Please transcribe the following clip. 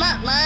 come up, Mom.